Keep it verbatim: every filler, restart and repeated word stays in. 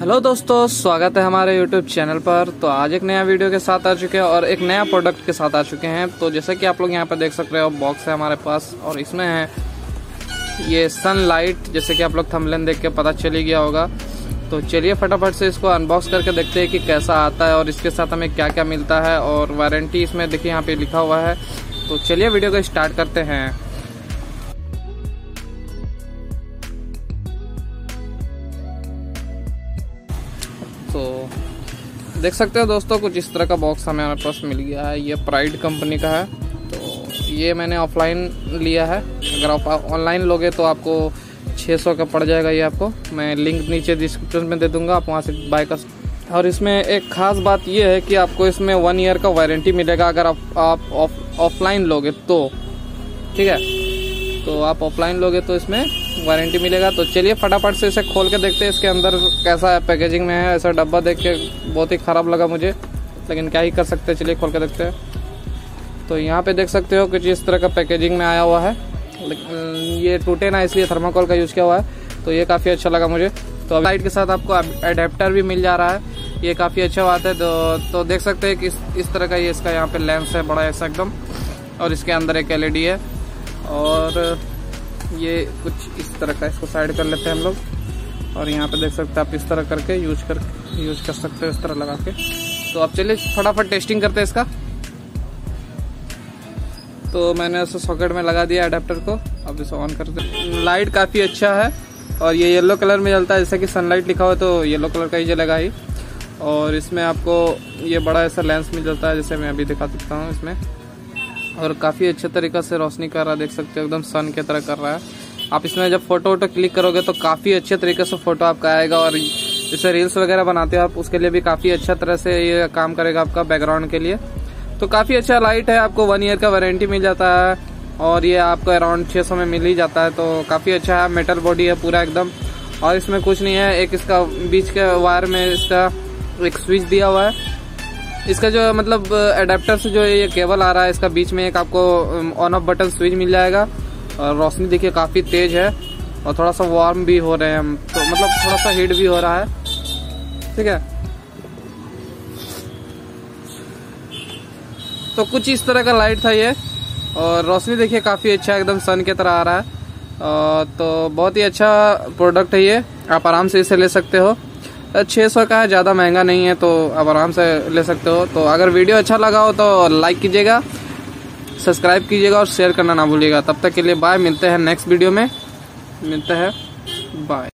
Hello दोस्तों, स्वागत है हमारे यूट्यूब चैनल पर। तो आज एक नया वीडियो के साथ आ चुके हैं और एक नया प्रोडक्ट के साथ आ चुके हैं। तो जैसे कि आप लोग यहां पर देख सकते हो, बॉक्स है हमारे पास और इसमें है ये सनलाइट, जैसे कि आप लोग थंबनेल देख के पता चली गया होगा। तो चलिए फटाफट से इसको अनबॉक्स करके देखते हैं कि कैसा आता है और इसके साथ हमें क्या क्या मिलता है और वारंटी इसमें देखिए यहाँ पर लिखा हुआ है। तो चलिए वीडियो को स्टार्ट करते हैं। तो देख सकते हो दोस्तों, कुछ इस तरह का बॉक्स हमें हमारे पास मिल गया है। ये प्राइड कंपनी का है। तो ये मैंने ऑफलाइन लिया है, अगर आप ऑनलाइन लोगे तो आपको छः सौ का पड़ जाएगा। ये आपको मैं लिंक नीचे डिस्क्रिप्शन में दे दूंगा, आप वहाँ से बाय कर। और इसमें एक ख़ास बात ये है कि आपको इसमें वन ईयर का वारंटी मिलेगा अगर आप आप ऑफलाइन लोगे तो। ठीक है, तो आप ऑफलाइन लोगे तो इसमें वारंटी मिलेगा। तो चलिए फटाफट से इसे खोल के देखते हैं इसके अंदर कैसा है, पैकेजिंग में है। ऐसा डब्बा देख के बहुत ही ख़राब लगा मुझे, लेकिन क्या ही कर सकते हैं। चलिए खोल के देखते हैं। तो यहाँ पे देख सकते हो कुछ इस तरह का पैकेजिंग में आया हुआ है। ये टूटे ना इसलिए थर्माकोल का यूज़ किया हुआ है। तो ये काफ़ी अच्छा लगा मुझे। तो लाइट के साथ आपको अडेप्टर भी मिल जा रहा है, ये काफ़ी अच्छा बात है। तो देख सकते हैं कि इस तरह का ये इसका यहाँ पर लेंस है, बड़ा ऐसा एकदम, और इसके अंदर एक एल ई डी है और ये कुछ इस तरह का। इसको साइड कर लेते हैं हम लोग। और यहाँ पे देख सकते हैं आप इस तरह करके यूज कर यूज कर सकते हो, इस तरह लगा के। तो आप चलिए फटाफट टेस्टिंग करते हैं इसका। तो मैंने उसे सॉकेट में लगा दिया अडेप्टर को, अब इसे ऑन करते हैं। लाइट काफ़ी अच्छा है और ये येलो कलर में जलता है, जैसे कि सनलाइट लिखा हुआ है तो येलो कलर का ही जलेगा ही। और इसमें आपको ये बड़ा ऐसा लेंस मिल जाता है, जैसे मैं अभी दिखा सकता हूँ इसमें। और काफ़ी अच्छे तरीक़ा से रोशनी कर रहा है, देख सकते हो एकदम सन की तरह कर रहा है। आप इसमें जब फोटो वोटो क्लिक करोगे तो काफ़ी अच्छे तरीके से फ़ोटो आपका आएगा। और इसे रील्स वगैरह बनाते हो आप, उसके लिए भी काफ़ी अच्छा तरह से ये काम करेगा आपका बैकग्राउंड के लिए। तो काफ़ी अच्छा लाइट है, आपको वन ईयर का वारंटी मिल जाता है और ये आपको अराउंड छः सौ में मिल ही जाता है। तो काफ़ी अच्छा है, मेटल बॉडी है पूरा एकदम। और इसमें कुछ नहीं है, एक इसका बीच के वायर में इसका एक स्विच दिया हुआ है। इसका जो मतलब अडेप्टर से जो ये केबल आ रहा है, इसका बीच में एक आपको ऑन ऑफ बटन स्विच मिल जाएगा। और रोशनी देखिए काफ़ी तेज़ है और थोड़ा सा वार्म भी हो रहे हैं हम, तो मतलब थोड़ा सा हीट भी हो रहा है। ठीक है, तो कुछ इस तरह का लाइट था ये। और रोशनी देखिए काफ़ी अच्छा एकदम सन की तरह आ रहा है। तो बहुत ही अच्छा प्रोडक्ट है ये, आप आराम से इसे ले सकते हो। छः सौ का है, ज़्यादा महंगा नहीं है, तो आप आराम से ले सकते हो। तो अगर वीडियो अच्छा लगा हो तो लाइक कीजिएगा, सब्सक्राइब कीजिएगा और शेयर करना ना भूलिएगा। तब तक के लिए बाय, मिलते हैं नेक्स्ट वीडियो में। मिलते हैं, बाय।